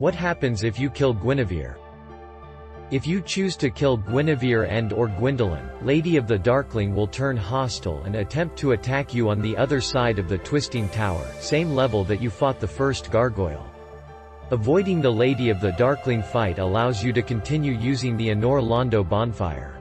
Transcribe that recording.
What happens if you kill Gwynevere? If you choose to kill Gwynevere and/or Gwyndolin, Lady of the Darkling will turn hostile and attempt to attack you on the other side of the Twisting Tower, same level that you fought the first Gargoyle. Avoiding the Lady of the Darkling fight allows you to continue using the Anor Londo bonfire.